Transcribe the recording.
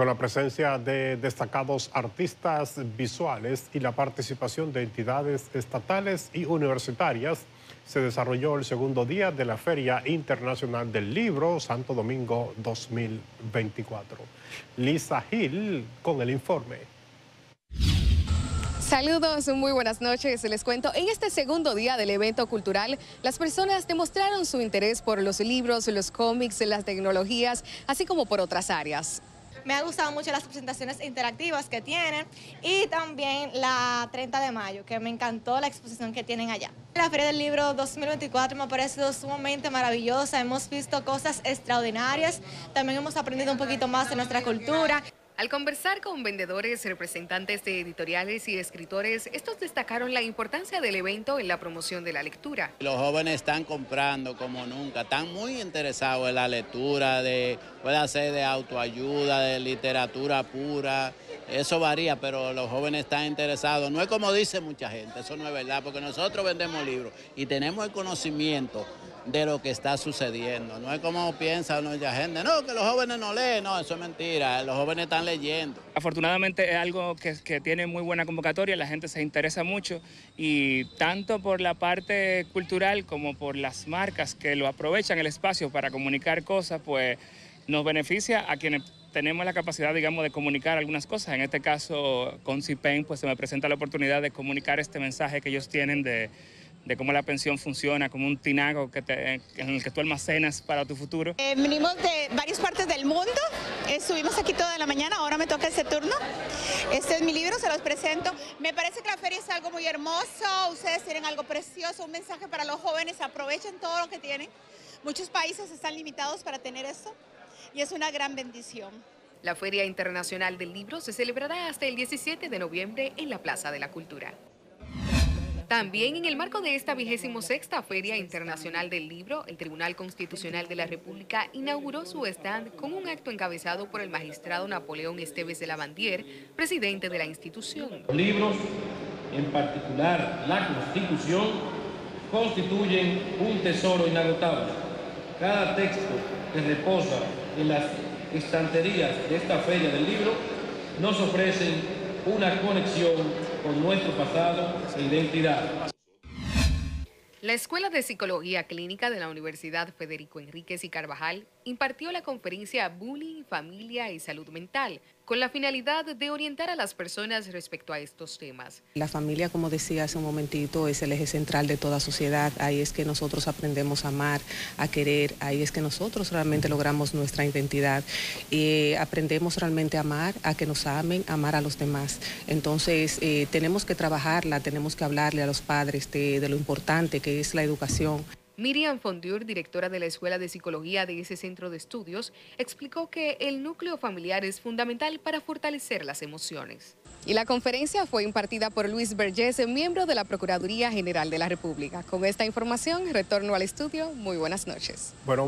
con la presencia de destacados artistas visuales y la participación de entidades estatales y universitarias, se desarrolló el segundo día de la Feria Internacional del Libro Santo Domingo 2024. Lisa Hill con el informe. Saludos, muy buenas noches. Les cuento, en este segundo día del evento cultural, las personas demostraron su interés por los libros, los cómics, las tecnologías, así como por otras áreas. Me ha gustado mucho las presentaciones interactivas que tienen y también la 30 de mayo, que me encantó la exposición que tienen allá. La Feria del Libro 2024 me ha parecido sumamente maravillosa, hemos visto cosas extraordinarias, también hemos aprendido un poquito más de nuestra cultura. Al conversar con vendedores, representantes de editoriales y escritores, estos destacaron la importancia del evento en la promoción de la lectura. Los jóvenes están comprando como nunca, están muy interesados en la lectura, puede ser de autoayuda, de literatura pura, eso varía, pero los jóvenes están interesados. No es como dice mucha gente, eso no es verdad, porque nosotros vendemos libros y tenemos el conocimiento de lo que está sucediendo. No es como piensa mucha gente, no, que los jóvenes no leen, no, eso es mentira, los jóvenes están leyendo. Afortunadamente es algo que tiene muy buena convocatoria, la gente se interesa mucho y tanto por la parte cultural como por las marcas que lo aprovechan el espacio para comunicar cosas, pues nos beneficia a quienes tenemos la capacidad, digamos, de comunicar algunas cosas. En este caso, con CIPEN, pues se me presenta la oportunidad de comunicar este mensaje que ellos tienen de cómo la pensión funciona, como un tinaco en el que tú almacenas para tu futuro. Venimos de varias partes del mundo, estuvimos aquí toda la mañana, ahora me toca este turno. Este es mi libro, se los presento. Me parece que la feria es algo muy hermoso, ustedes tienen algo precioso, un mensaje para los jóvenes, aprovechen todo lo que tienen. Muchos países están limitados para tener esto y es una gran bendición. La Feria Internacional del Libro se celebrará hasta el 17 de noviembre en la Plaza de la Cultura. También en el marco de esta 26ª Feria Internacional del Libro, el Tribunal Constitucional de la República inauguró su stand con un acto encabezado por el magistrado Napoleón Esteves de Lavandier, presidente de la institución. Los libros, en particular la Constitución, constituyen un tesoro inagotable. Cada texto que reposa en las estanterías de esta Feria del Libro nos ofrecen una conexión con nuestro pasado e identidad. La Escuela de Psicología Clínica de la Universidad Federico Enríquez y Carvajal impartió la conferencia Bullying, Familia y Salud Mental, con la finalidad de orientar a las personas respecto a estos temas. La familia, como decía hace un momentito, es el eje central de toda sociedad. Ahí es que nosotros aprendemos a amar, a querer, ahí es que nosotros realmente logramos nuestra identidad. Aprendemos realmente a amar, a que nos amen, a amar a los demás. Entonces, tenemos que trabajarla, tenemos que hablarle a los padres de lo importante que es la educación. Miriam Fondeur, directora de la Escuela de Psicología de ese centro de estudios, explicó que el núcleo familiar es fundamental para fortalecer las emociones. Y la conferencia fue impartida por Luis Bergés, miembro de la Procuraduría General de la República. Con esta información, retorno al estudio. Muy buenas noches. Bueno,